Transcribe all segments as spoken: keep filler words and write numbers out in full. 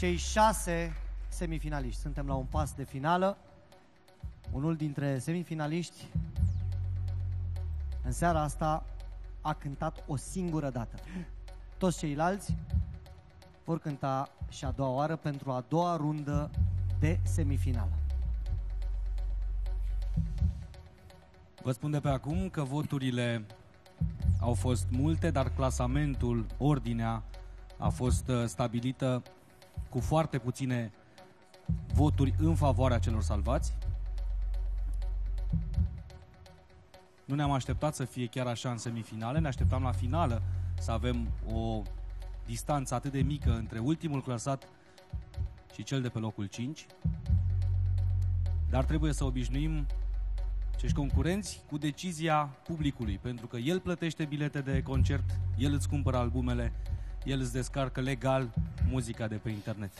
cei șase semifinaliști. Suntem la un pas de finală. Unul dintre semifinaliști în seara asta a cântat o singură dată. Toți ceilalți vor cânta și a doua oară pentru a doua rundă de semifinală. Vă spun de pe acum că voturile au fost multe, dar clasamentul, ordinea a fost stabilită cu foarte puține voturi în favoarea celor salvați. Nu ne-am așteptat să fie chiar așa în semifinale, ne așteptam la finală să avem o distanță atât de mică între ultimul clasat și cel de pe locul cinci. Dar trebuie să obișnuim acești concurenți cu decizia publicului, pentru că el plătește bilete de concert, el îți cumpără albumele, el îți descarcă legal muzica de pe internet.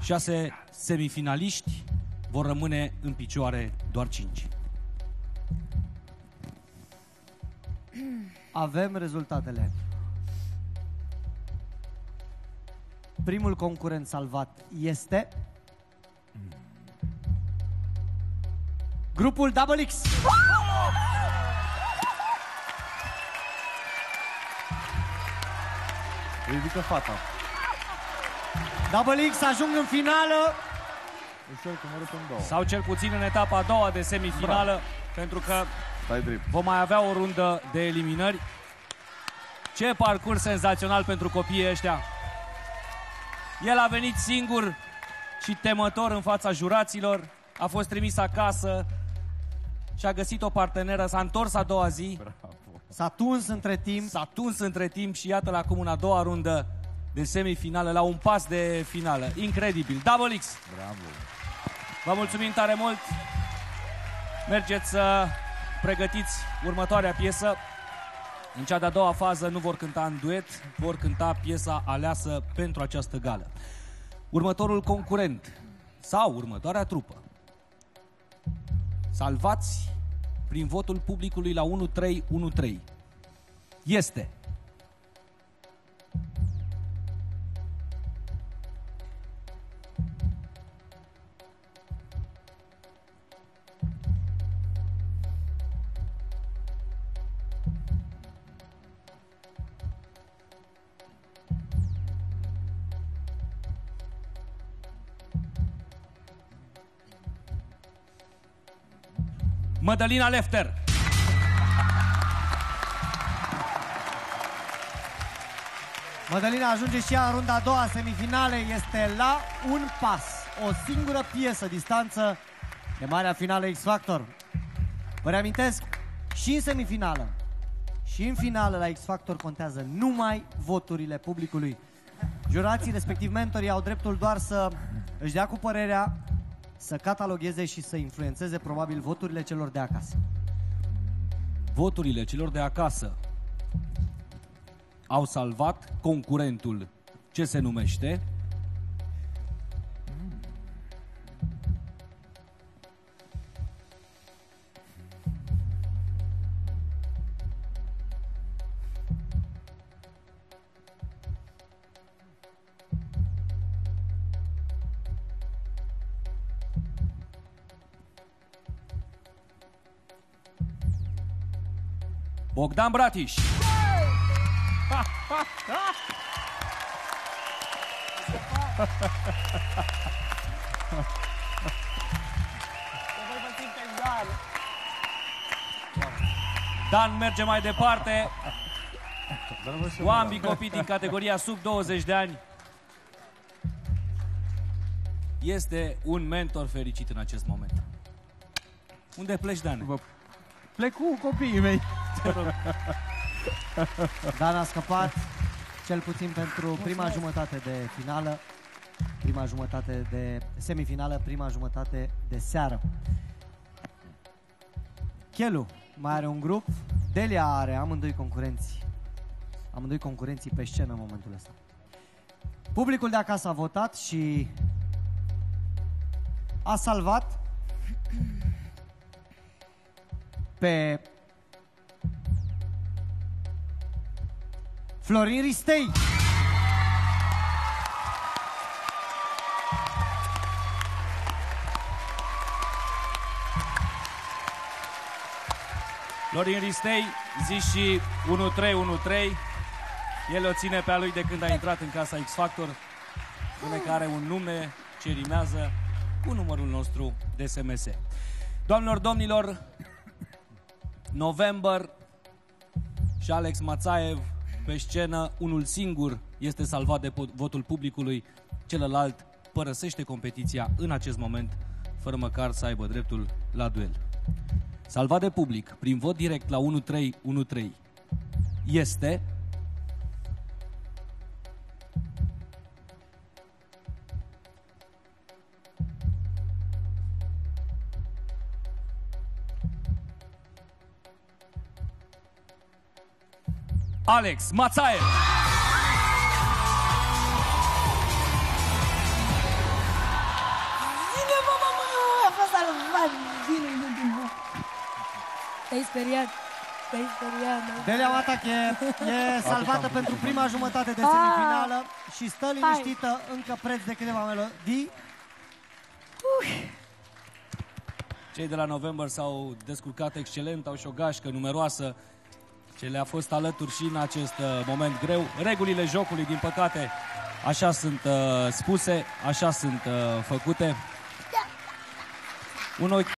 Șase semifinaliști, vor rămâne în picioare doar cinci. Avem rezultatele. Primul concurent salvat este grupul Double X. Ridică fata. Double X ajung în finală. Sau cel puțin în etapa a doua de semifinală. Bravo. Pentru că vom mai avea o rundă de eliminări. Ce parcurs senzațional pentru copiii ăștia. El a venit singur și temător în fața juraților. A fost trimis acasă și a găsit o parteneră. S-a întors a doua zi. S-a tuns între timp. S-a tuns între timp și iată-l acum în a doua rundă de semifinală, la un pas de finală. Incredibil. Double X. Bravo. Vă mulțumim tare mult. Mergeți să pregătiți următoarea piesă. În cea de-a doua fază nu vor cânta în duet, vor cânta piesa aleasă pentru această gală. Următorul concurent sau următoarea trupă, salvați prin votul publicului la unu trei unu trei, este Madalina Lefter. Madalina ajunge și ea în runda a doua semifinale, este la un pas, o singură piesă distanță de marea finală X Factor. Vă reamintesc, și în semifinală și în finală la X Factor contează numai voturile publicului. Jurații, respectiv mentorii, au dreptul doar să își dea cu părerea, să catalogheze și să influențeze probabil voturile celor de acasă. Voturile celor de acasă au salvat concurentul ce se numește Bogdan Bratis. Dan merge mai departe cu ambii copii din categoria sub douăzeci de ani. Este un mentor fericit în acest moment. Unde pleci, Dan? Plec cu copiii mei. Dan a scăpat, cel puțin pentru prima jumătate de finală, prima jumătate de semifinală, prima jumătate de seară. Cheloo mai are un grup, Delia are amândoi concurenți, amândoi concurenții pe scenă în momentul ăsta. Publicul de acasă a votat și a salvat pe Florin Ristei. Florin Ristei, zi și unu trei unu trei. El o ține pe a lui de când a intrat în casa X-Factor, până că are un nume ce rimează cu numărul nostru de S M S. Doamnelor, domnilor, November și Alex Mațaev pe scenă, unul singur este salvat de votul publicului, celălalt părăsește competiția în acest moment, fără măcar să aibă dreptul la duel. Salvat de public prin vot direct la unu trei unu trei este... Alex Mațaev. Zine, mama, mama, a fost salvat. Zine, nu din nou. Te-ai speriat. Te-ai speriat, mă. Delia Oatac e salvată pentru prima jumătate de semifinală și stă liniștită încă preț de câteva melodii. Cei de la November s-au descurcat excelent, au și o gașcă numeroasă ce le-a fost alături și în acest uh, moment greu. Regulile jocului, din păcate, așa sunt uh, spuse, așa sunt uh, făcute. Un ochi